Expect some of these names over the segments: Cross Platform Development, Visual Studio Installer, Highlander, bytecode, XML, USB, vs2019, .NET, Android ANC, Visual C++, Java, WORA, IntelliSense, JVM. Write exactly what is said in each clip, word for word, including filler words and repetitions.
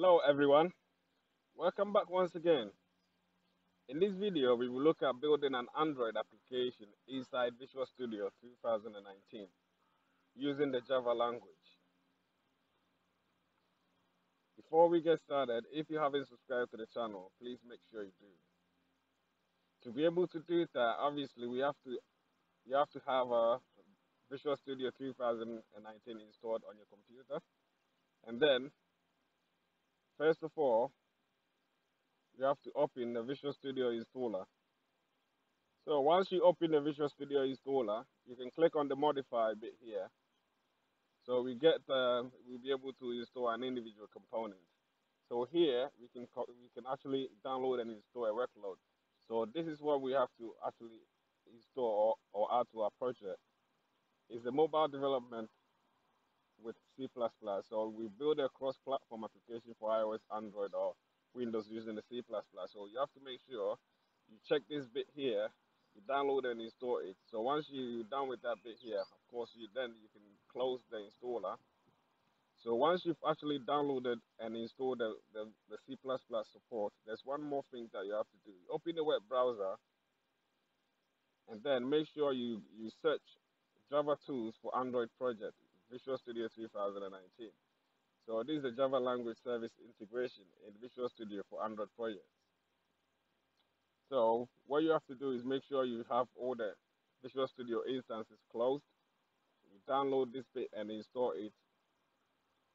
Hello everyone, welcome back once again. In this video we will look at building an Android application inside Visual Studio twenty nineteen using the Java language. Before we get started, if you haven't subscribed to the channel, please make sure you do. To be able to do that, obviously we have to you have to have a Visual Studio twenty nineteen installed on your computer, and then first of all, you have to open the Visual Studio Installer. So once you open the Visual Studio Installer, you can click on the Modify bit here. So we get the, we'll be able to install an individual component. So here we can we can actually download and install a workload. So this is what we have to actually install or, or add to our project. It's the mobile development with C plus plus, so we build a cross-platform application for iOS, Android, or Windows using the C plus plus. So you have to make sure you check this bit here, you download and install it. So once you're done with that bit here, of course, you then you can close the installer. So once you've actually downloaded and installed the, the, the C plus plus support, there's one more thing that you have to do. Open the web browser, and then make sure you, you search Java tools for Android project. Visual Studio twenty nineteen. So this is the Java language service integration in Visual Studio for Android projects. So what you have to do is make sure you have all the Visual Studio instances closed. You download this bit and install it.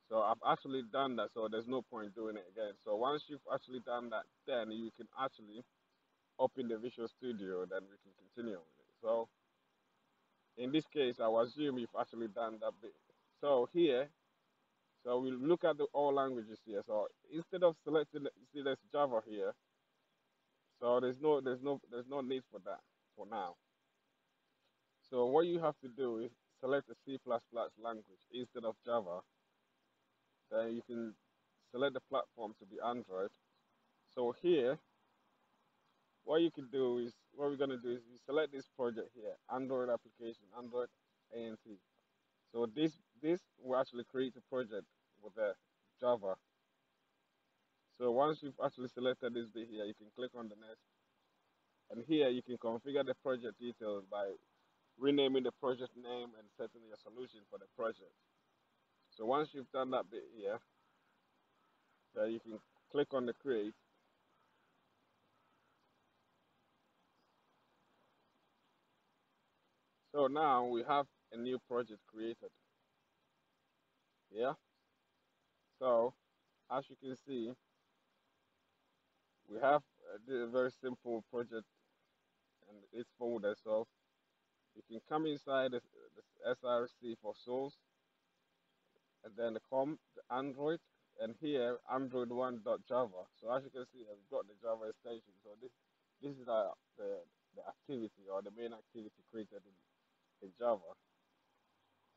So I've actually done that, so there's no point doing it again. So once you've actually done that, then you can actually open the Visual Studio, then we can continue with it. So in this case, I will assume you've actually done that bit. So here, so we'll look at the all languages here. So instead of selecting, you see there's Java here. So there's no, there's no, there's no need for that for now. So what you have to do is select the C plus plus language instead of Java. Then you can select the platform to be Android. So here, what you can do is, what we're going to do is we select this project here, Android application, Android A N C. So this this will actually create a project with the Java. So once you've actually selected this bit here, you can click on the next. And here you can configure the project details by renaming the project name and setting your solution for the project. So once you've done that bit here, then you can click on the create. So now we have a new project created. Yeah. So as you can see, we have a very simple project and its folder. So you can come inside the S R C for source, and then the com, the Android, and here Android one dot java. So as you can see, I've got the Java extension. So this this is our, the the activity or the main activity created in. In Java.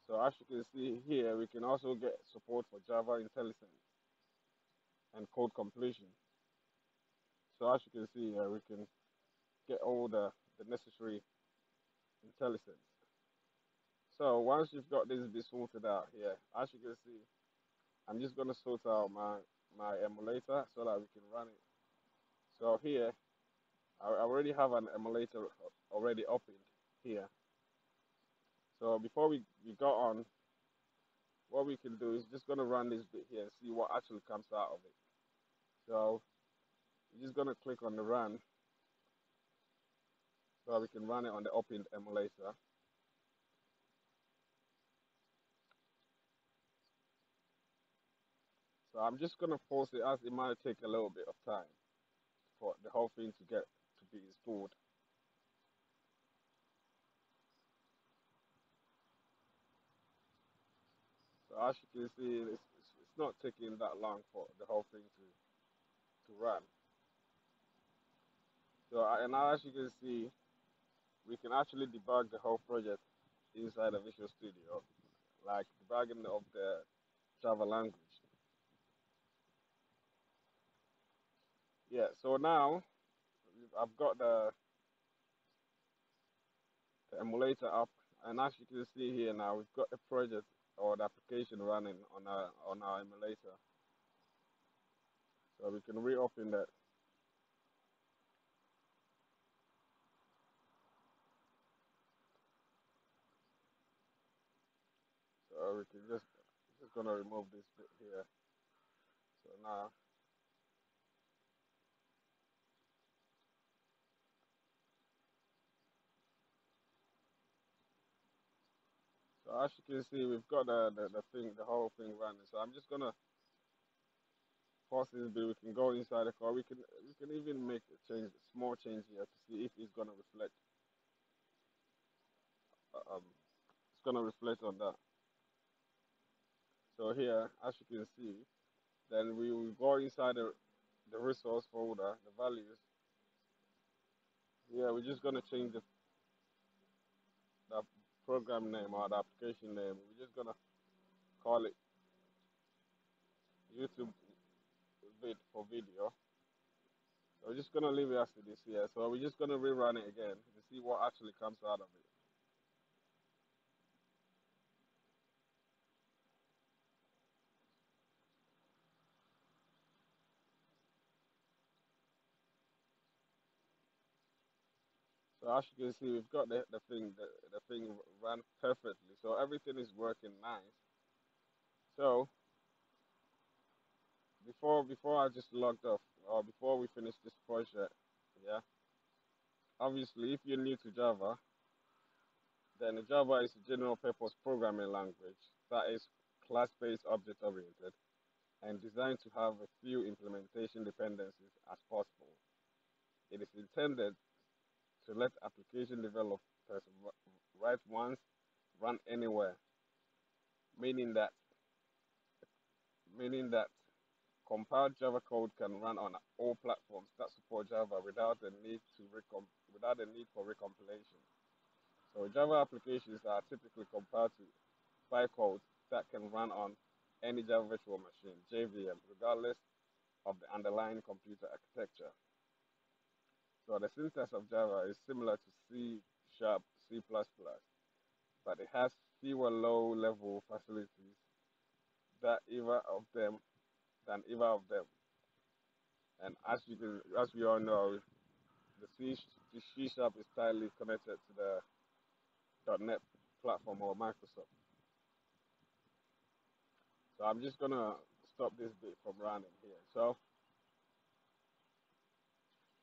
So as you can see here, we can also get support for Java IntelliSense and code completion. So as you can see here, we can get all the, the necessary IntelliSense. So once you've got this bit sorted out here, as you can see, I'm just going to sort out my, my emulator so that we can run it. So here, I already have an emulator already opened here. So before we, we go on, what we can do is just going to run this bit here and see what actually comes out of it. So we're just going to click on the run so we can run it on the opened emulator. So I'm just going to pause it as it might take a little bit of time for the whole thing to get to be installed. As you can see, it's, it's not taking that long for the whole thing to to run. So, and now as you can see, we can actually debug the whole project inside of Visual Studio, like debugging of the Java language. Yeah. So now I've got the, the emulator up, and as you can see here now, we've got a project or the application running on our on our emulator. So we can reopen that. So we can just, just gonna remove this bit here. So now So as you can see, we've got the, the, the thing, the whole thing running. So I'm just gonna pause this bit. We can go inside the core. We can we can even make a change, a small change here to see if it's gonna reflect. Um, it's gonna reflect on that. So here, as you can see, then we will go inside the the resource folder, the values. Yeah, we're just gonna change the the. program name or the application name. We're just gonna call it YouTube vid for video. So we're just gonna leave it as it is here. So we're just gonna rerun it again to see what actually comes out of it. So as you can see, we've got the, the thing, the, the thing ran perfectly. So everything is working nice. So before before I just logged off, or before we finish this project, yeah. Obviously, if you're new to Java, then Java is a general purpose programming language that is class-based, object-oriented, and designed to have as few implementation dependencies as possible. It is intended to let application developers write once, run anywhere, meaning that meaning that compiled Java code can run on all platforms that support Java without the need to recom without the need for recompilation. So Java applications are typically compiled to by code that can run on any Java virtual machine (J V M) regardless of the underlying computer architecture. So the syntax of Java is similar to C sharp, C++, but it has fewer low-level facilities that either of them than either of them. And as you can, as we all know, the C, the C sharp is tightly connected to the dot net platform or Microsoft. So I'm just gonna stop this bit from running here. So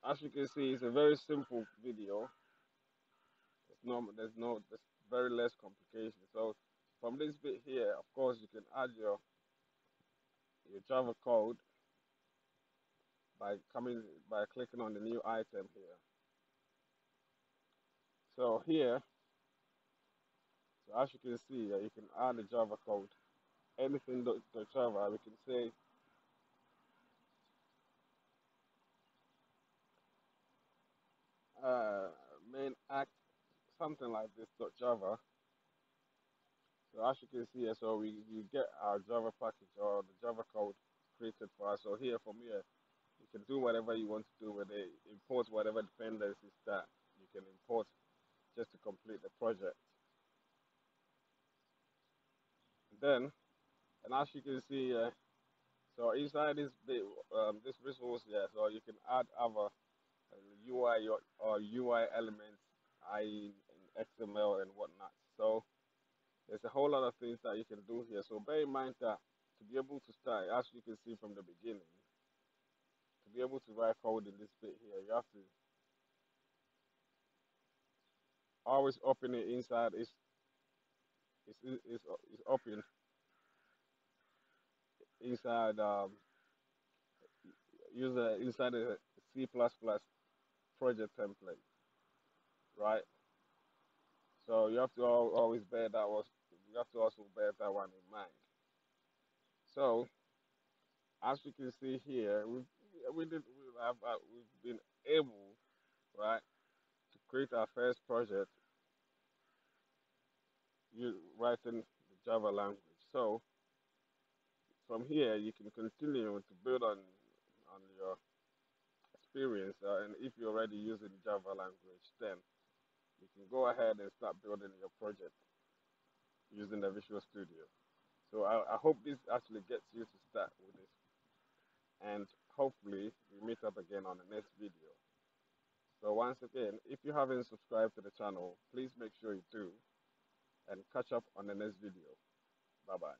as you can see, it's a very simple video. It's no, there's no, there's very less complication. So from this bit here, of course, you can add your your Java code by coming by clicking on the new item here. So here, so as you can see, you can add the Java code. Anything to Java, we can say. Uh, main act, something like this dot Java. So as you can see here, so we you get our Java package or the Java code created for us. So here from here, you can do whatever you want to do with it. Import whatever dependencies that you can import just to complete the project. And then, and as you can see, uh, so inside this bit, um, this resource here, so you can add other U I or U I elements, that is X M L and whatnot. So there's a whole lot of things that you can do here. So bear in mind that to be able to start, as you can see from the beginning, to be able to write code in this bit here, you have to always open it inside. It's it's it's, it's open inside. Um, user inside a C plus plus project template, right? So you have to always bear that was you have to also bear that one in mind. So as you can see here, we've we did we have we've been able, right, to create our first project you writing the Java language. So from here you can continue to build on on your experience, uh, and if you're already using Java language, then you can go ahead and start building your project using the Visual Studio. So I, I hope this actually gets you to start with this, and hopefully we meet up again on the next video. So once again, if you haven't subscribed to the channel, please make sure you do, and catch up on the next video. Bye-bye.